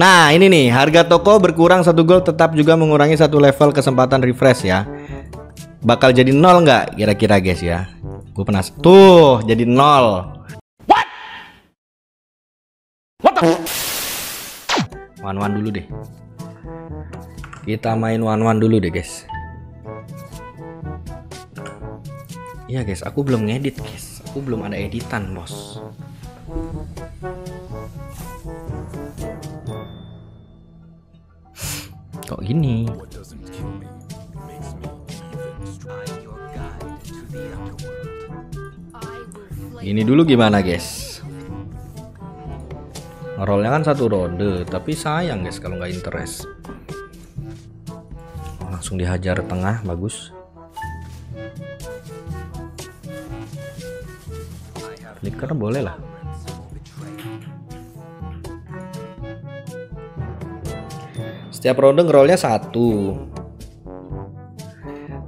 Nah ini nih, harga toko berkurang 1 gold tetap juga mengurangi 1 level kesempatan refresh ya. Bakal jadi 0 nggak kira-kira guys ya? Gue penasaran. Tuh jadi 0. What? What the? One-one dulu deh. Kita main one-one dulu deh guys. Iya guys, aku belum ngedit guys. Aku belum ada editan bos. Kok gini? Ini dulu gimana guys? Rollnya kan 1 ronde, tapi sayang guys kalau nggak interest. Langsung dihajar tengah, bagus. Flicker boleh lah. Setiap ronde ngerollnya 1.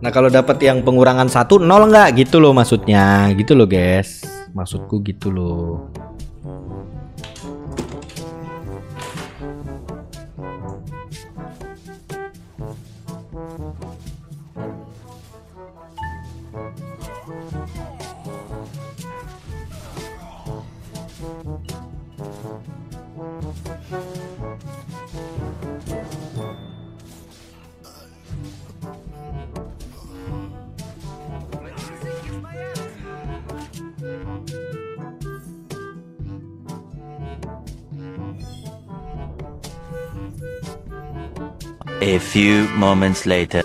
Nah kalau dapat yang pengurangan 1 0 nggak gitu loh maksudnya, gitu loh guys. Maksudku gitu loh. A few moments later.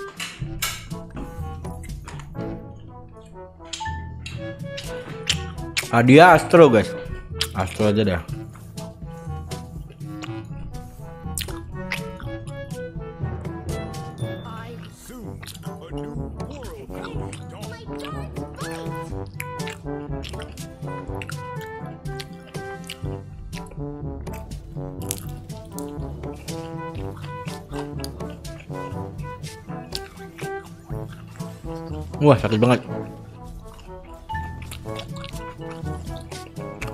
Dia Astro guys. Astro aja deh. Wah sakit banget.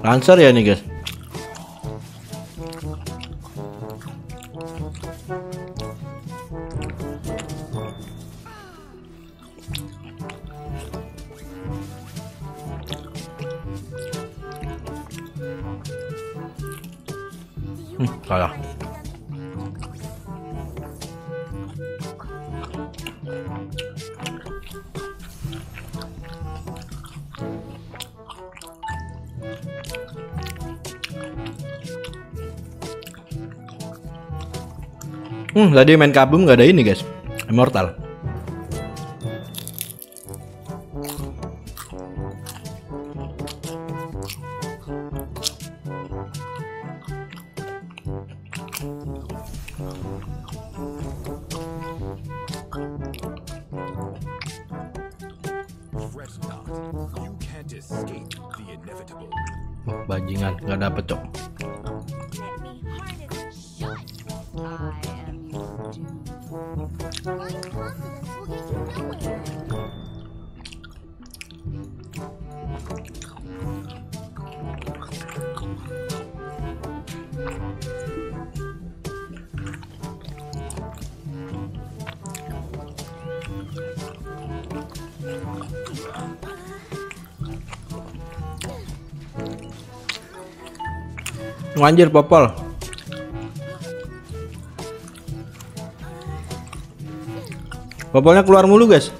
Lancer ya nih guys. Salah. Tadi main kabum nggak ada ini guys, immortal. Bajingan nggak dapet cok. Anjir popol. Popolnya keluar mulu guys.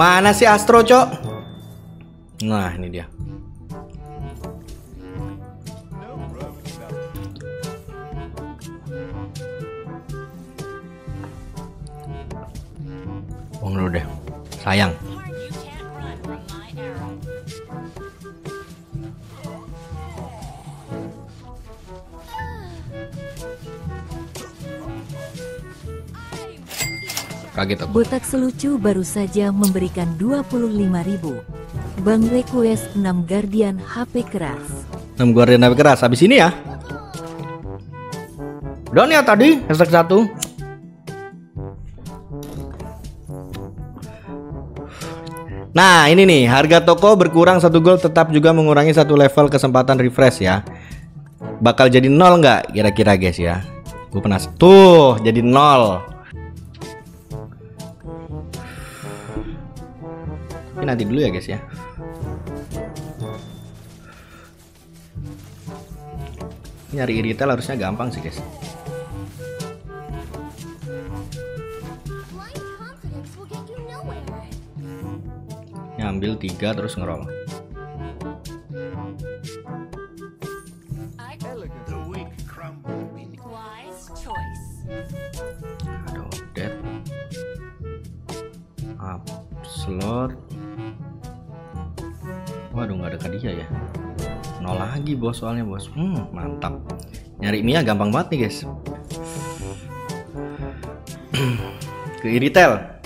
Mana sih Astro, cok? Nah, ini dia. Bang lu deh. Sayang. Kaget aku. Botak Selucu baru saja memberikan 25.000. Bang request 6 guardian HP keras. 6 guardian HP keras habis ini ya. Down ya tadi hashtag 1. Nah ini nih, harga toko berkurang 1 gold tetap juga mengurangi 1 level kesempatan refresh ya. Bakal jadi 0 nggak kira-kira guys ya? Gue penas. Tuh jadi 0. Ini nanti dulu ya guys ya. Nyari retail harusnya gampang sih guys. Ambil 3 terus ngerol. Aduh, dead. Up slot. Waduh, nggak ada hadiah ya. Nol lagi bos soalnya bos. Mantap. Nyari Mia gampang banget nih guys. Ke retail.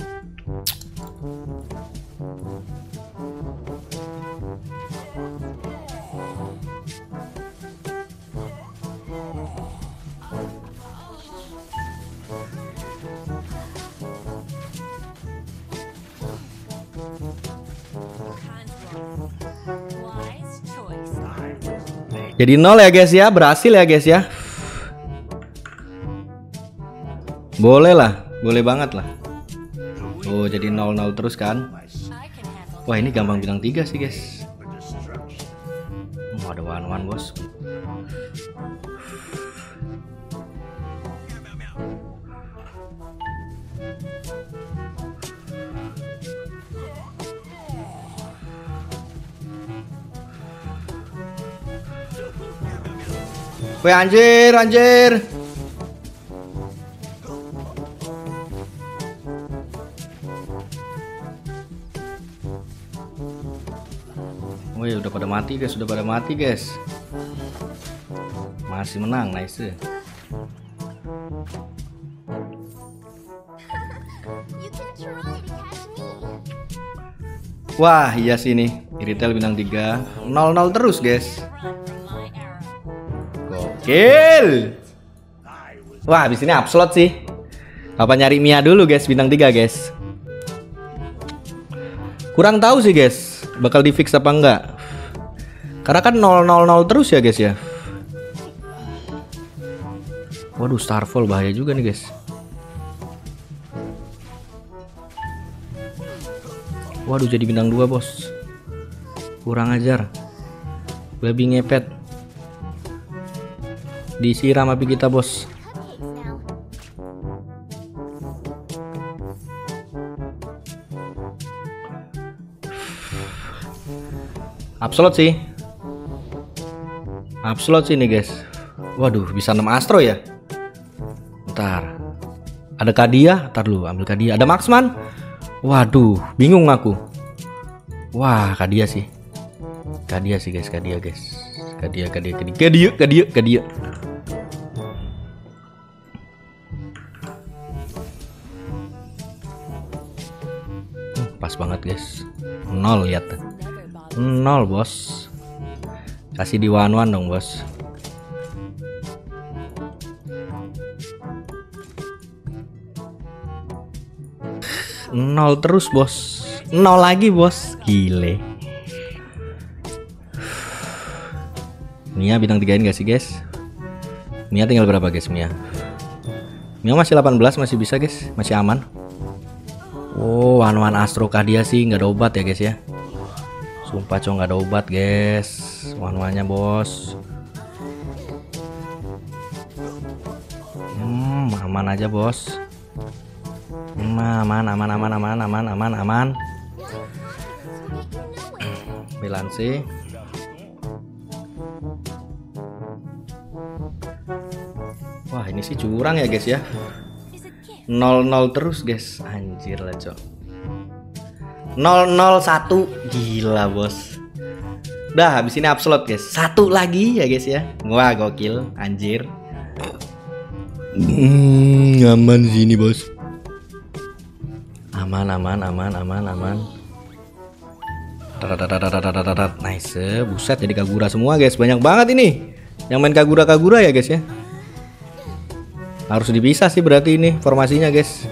Jadi 0 ya guys ya, berhasil ya guys ya. Boleh lah, boleh banget lah. Oh jadi 0-0 terus kan. Wah ini gampang bilang 3 sih guys. Ada one-one bos. Weh anjir. Weh udah pada mati guys. Masih menang, nice. Wah, iya sih nih. Retail bintang 3, 0-0 terus, guys. Kill. Wah, habis ini upslot sih. Apa nyari Mia dulu, guys, bintang 3, guys. Kurang tahu sih, guys, bakal di-fix apa enggak. Karena kan 0-0-0 terus ya, guys ya. Waduh, Starfall bahaya juga nih, guys. Waduh, jadi bintang 2, bos. Kurang ajar. Babi ngepet. Disiram api kita bos. Absolut sih nih guys. Waduh bisa 6 astro ya. Ntar ada kadia, ntar dulu ambil kadia. Ada Maxman. Waduh bingung aku. Wah kadia sih guys. Pas banget guys, 0 lihat, 0 bos, kasih di one-one dong bos. Nol terus bos, 0 lagi bos, gile. Mia bintang 3-in gak sih guys? Mia tinggal berapa guys Mia? Mia masih 18 masih bisa guys, masih aman. Oh, one-one astro kadia sih nggak ada obat ya guys ya. Sumpah cowok nggak ada obat guys. One-one-nya bos. Aman aja bos. Aman. Bilansi. Wah ini sih curang ya guys ya. 0-0 terus guys. Anjir lah cok. 0-0-1. Gila bos. Udah habis ini upslot guys. 1 lagi ya guys ya. Wah gokil. Anjir. Nyaman sini bos. aman. Nice, buset jadi Kagura semua guys, banyak banget ini yang main Kagura ya guys ya. Harus dipisah sih berarti ini formasinya guys,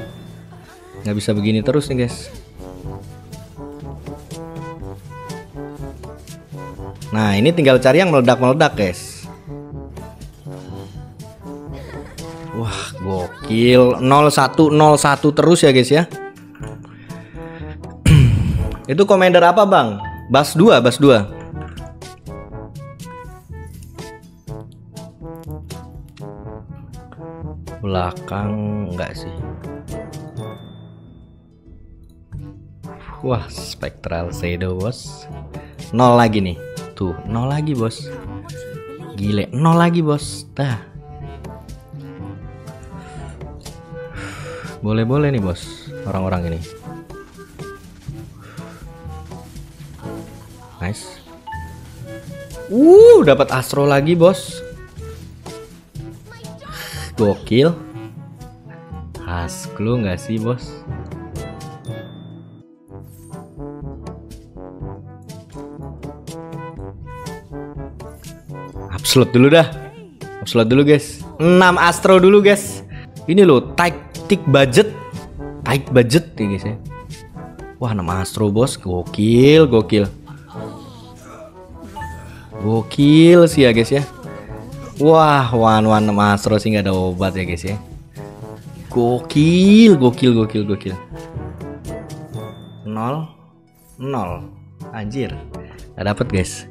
nggak bisa begini terus nih guys. Nah ini tinggal cari yang meledak guys. Wah gokil, 01 terus ya guys ya. Itu komander apa bang? Bus 2, bus 2. Belakang enggak sih? Wah, spectral shadow bos. 0 lagi nih. Tuh, 0 lagi bos. Gile, 0 lagi bos. Tah. Boleh-boleh nih bos, orang-orang ini. Nice. Dapat Astro lagi bos. Gokil, hasklu nggak sih bos? Absolut dulu dah, absolut dulu guys. 6 Astro dulu guys. Ini loh tight budget ya guys ya. Wah 6 Astro bos, gokil sih ya guys ya. Wah, wan Astro sih nggak ada obat ya guys ya. Gokil. 0, 0, anjir, nggak dapet guys.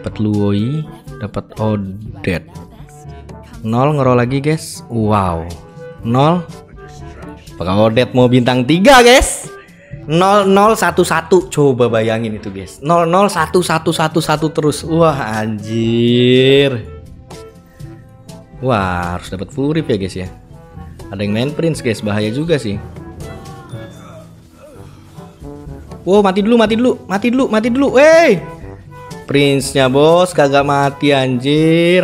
Dapat Luoi, dapat Odet. 0 ngerol lagi guys. Wow, 0. Apakah Odet mau bintang 3 guys? 0011, coba bayangin itu guys. 001111 terus. Wah anjir. Wah harus dapat full rip ya guys ya. Ada yang main prince guys, bahaya juga sih. Wow mati dulu. Wey prince nya bos kagak mati anjir.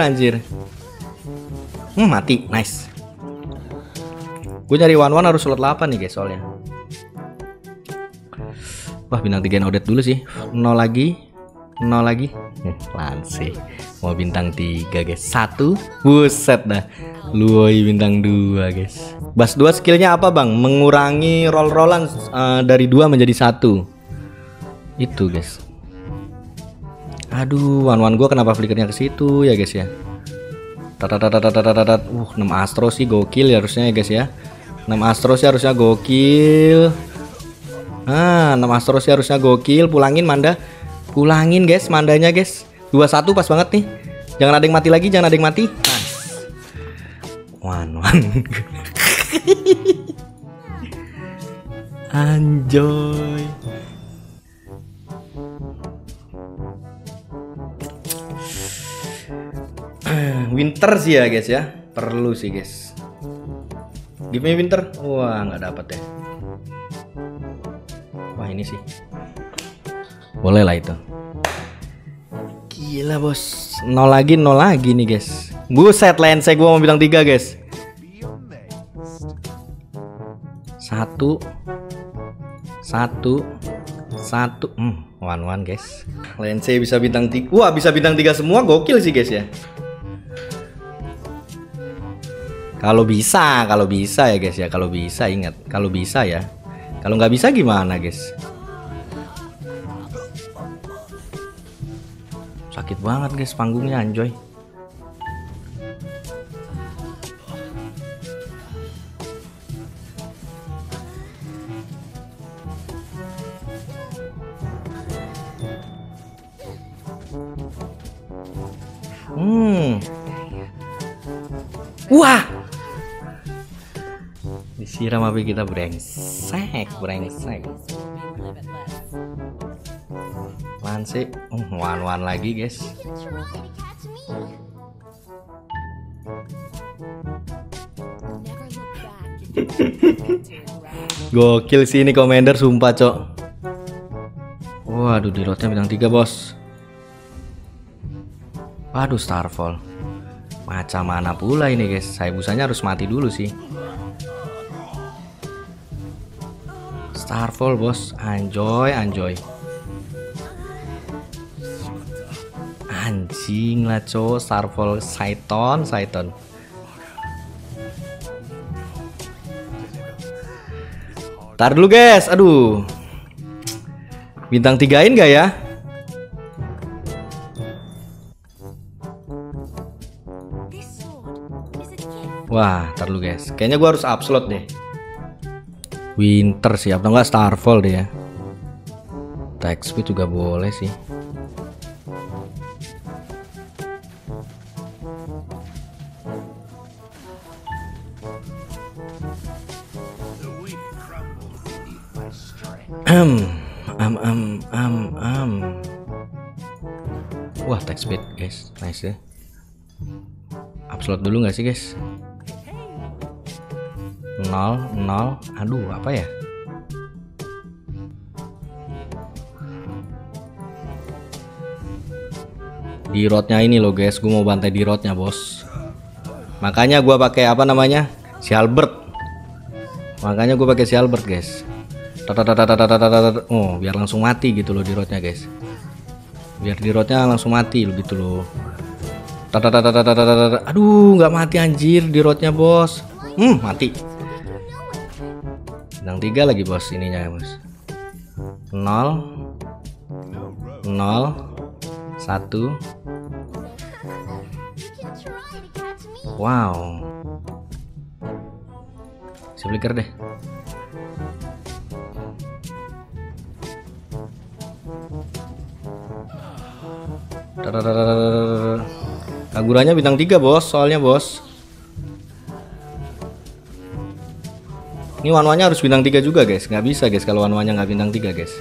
Mati, nice. Gue nyari one harus slot 8 nih guys soalnya. Wah bintang 3 Odet dulu sih. 0 lagi. Lansih mau bintang 3 guys. 1, buset dah. Luoi bintang 2 guys. Bus 2 skillnya apa bang? Mengurangi roll-rollan dari 2 menjadi 1. Itu guys. Aduh, one gue kenapa flickernya ke situ ya guys ya. 6 Astro sih gokil ya harusnya ya guys ya. 6 Astro sih harusnya gokil. 6 Astro sih harusnya gokil. Pulangin Manda, pulangin guys Mandanya guys. 21 pas banget nih. Jangan ada yang mati lagi, jangan ada yang mati. Nice. One. Anjoy. Winter sih ya guys ya. Perlu sih guys. Give me winter. Wah nggak dapet ya. Ini sih boleh lah itu. Gila bos, 0 lagi nih guys. Buset lense gue mau bilang 3 guys. 1, 1, 1. One guys. Lense bisa bintang 3. Wah bisa bintang 3 semua, gokil sih guys ya. Kalau bisa ya guys ya. Kalau bisa, ingat kalau bisa ya. Kalau nggak bisa gimana guys? Sakit banget guys panggungnya anjoy. Wah! Disiram api kita brengsek. Lansik, one lagi guys. Gokil sih ini komander sumpah cok. Waduh di rotnya bintang 3 bos. Waduh starfall. Macam mana pula ini guys. Saya busanya harus mati dulu sih. Starfall bos, anjoy. Anjing lah coy, Starfall Saiton. Tar dulu guys, aduh. Bintang 3-in gak ya? Wah, tar dulu guys. Kayaknya gua harus upload deh. Winter sih, atau enggak Starfall deh ya. Text speed juga boleh sih. Wah, text speed guys, nice ya. Upload dulu nggak sih guys? 0 aduh apa ya? Di roadnya ini loh guys, gue mau bantai di roadnya bos. Makanya gue pakai apa namanya? Si Albert. Makanya gue pakai si Albert guys. Oh, biar langsung mati gitu loh di roadnya guys. Biar di roadnya langsung mati gitu loh. Aduh, nggak mati anjir di roadnya bos. Mati. Bintang 3 lagi bos ininya ya bos. 0 0 1. Wow. Si flicker deh. Kagurannya bintang 3 bos, soalnya bos. Ini wanwanya harus bintang 3 juga guys, nggak bisa guys kalau wanwanya nggak bintang 3 guys.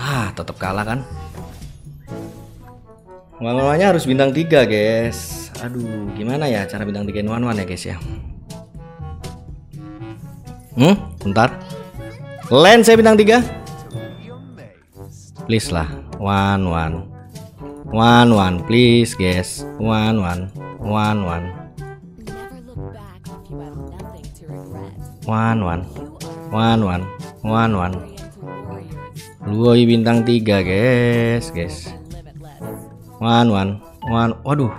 Ah, tetap kalah kan? Wanwanya harus bintang 3 guys. Aduh, gimana ya cara bintang 3 wanwan ya guys ya? Bentar. Len saya bintang 3. Please lah, one please guys, one. Lui bintang 3 guys. One. Waduh,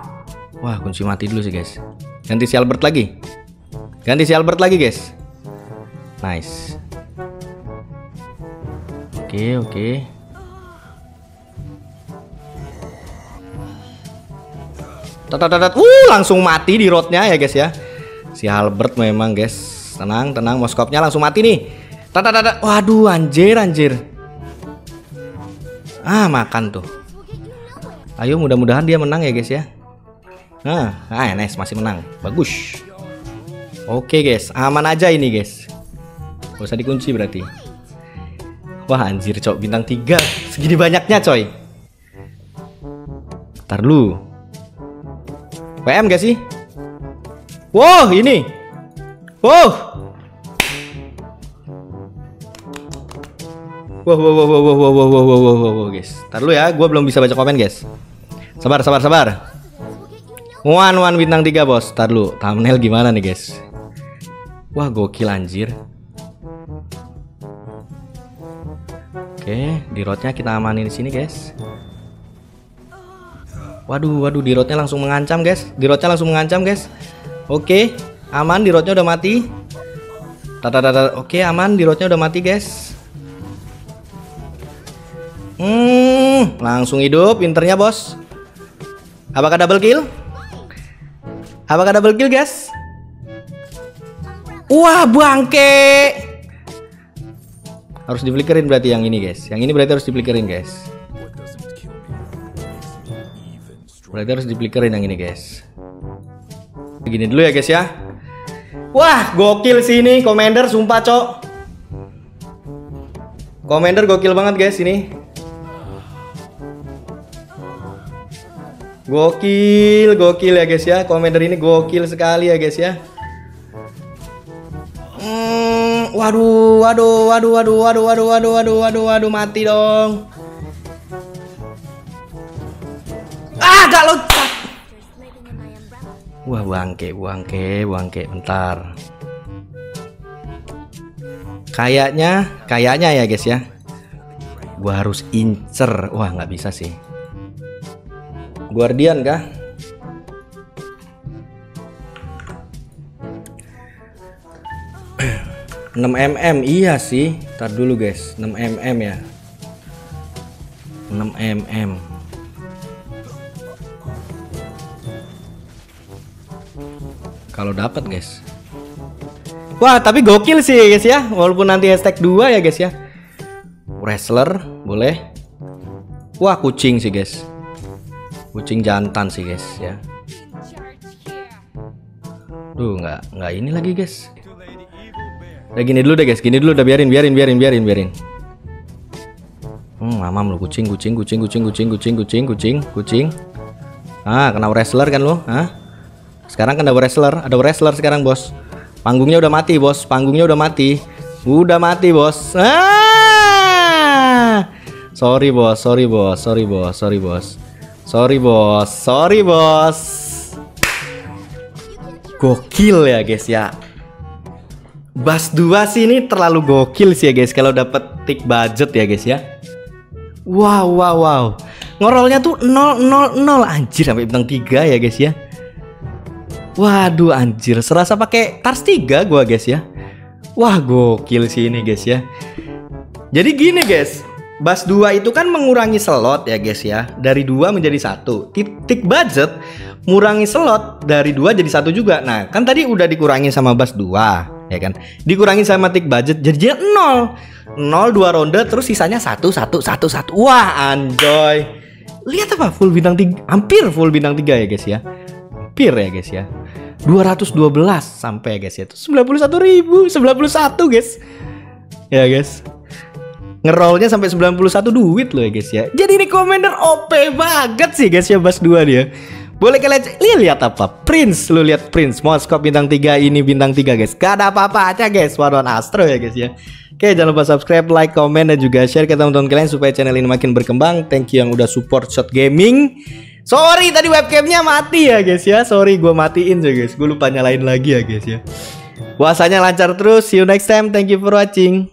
wah kunci mati dulu sih guys. Ganti si Albert lagi guys. Nice. Oke. Langsung mati di roadnya ya guys ya. Si Albert memang guys. Tenang, moskopnya langsung mati nih. Waduh, anjir. Ah, makan tuh. Ayo mudah-mudahan dia menang ya guys ya. Nah, nice, masih menang. Bagus. Oke guys, aman aja ini guys. Gak usah dikunci berarti. Wah anjir coy, bintang 3 segini banyaknya coy. Ntar lu PM gak sih? Wow ini. Wow guys. Ntar lu ya, gue belum bisa baca komen guys. Sabar. One bintang 3 bos. Ntar lu thumbnail gimana nih guys. Wah gokil anjir. Oke, di roadnya kita amanin di sini guys. Waduh, di roadnya langsung mengancam guys. Oke, aman, di roadnya udah mati. Oke, aman, di roadnya udah mati guys. Langsung hidup internya bos. Apakah double kill guys? Wah bangke. Harus di-flickerin berarti yang ini guys. Yang ini berarti harus di-flickerin guys. Begini dulu ya guys ya. Wah gokil sih ini Commander, sumpah cok. Commander gokil banget guys ini. Gokil ya guys ya. Commander ini gokil sekali ya guys ya. Waduh, mati dong. Ah, gak loncat. Wah, bangke, bentar. Kayaknya ya guys ya, gua harus incer. Wah, nggak bisa sih. Guardian kah? (6 mm, iya sih. Tar dulu guys, 6 mm ya. 6 mm. Kalau dapat guys. Wah, tapi gokil sih guys ya. Walaupun nanti hashtag 2 ya guys ya. Wrestler boleh. Wah, kucing sih guys. Kucing jantan sih guys ya. Duh, nggak ini lagi guys. Udah gini dulu deh guys, gini dulu udah biarin. Mamam lu kucing. Ah, kena wrestler kan lo? Hah? Sekarang kena wrestler, ada wrestler sekarang bos. Panggungnya udah mati bos, Udah mati bos. Ah! Sorry bos. Gokil ya guys ya. Bus 2 sih ini terlalu gokil sih ya guys kalau dapet tick budget ya guys ya. Wow. Ngorolnya tuh 000 anjir sampai bintang 3 ya guys ya. Waduh anjir, serasa pakai Tars 3 gua guys ya. Wah, gokil sih ini guys ya. Jadi gini guys, bus 2 itu kan mengurangi slot ya guys ya. Dari 2 menjadi 1. Tick budget ngurangi slot dari 2 jadi 1 juga. Nah, kan tadi udah dikurangin sama bus 2. Ya kan, dikurangin sama tick budget jadinya 0 2 ronde terus sisanya 1. Wah, anjoy. Lihat apa full bintang 3, hampir full bintang 3 ya guys ya. Hampir ya guys ya. 212 sampai guys ya. 91.091 guys. Ya guys. Ngerollnya sampai 91 duit loh ya guys ya. Jadi ini commander OP banget sih guys ya bus 2 dia. Boleh kalian lihat apa? Prince, lu lihat Prince, Moskop bintang 3, ini bintang 3 guys. Gak ada apa-apa aja guys, Waron Astro ya guys ya. Oke, jangan lupa subscribe, like, komen, dan juga share ke teman-teman kalian supaya channel ini makin berkembang. Thank you yang udah support Shot Gaming. Sorry tadi webcamnya mati ya guys ya. Sorry gue matiin ya guys, gue lupa nyalain lagi ya guys ya. Puasanya lancar terus, see you next time, thank you for watching.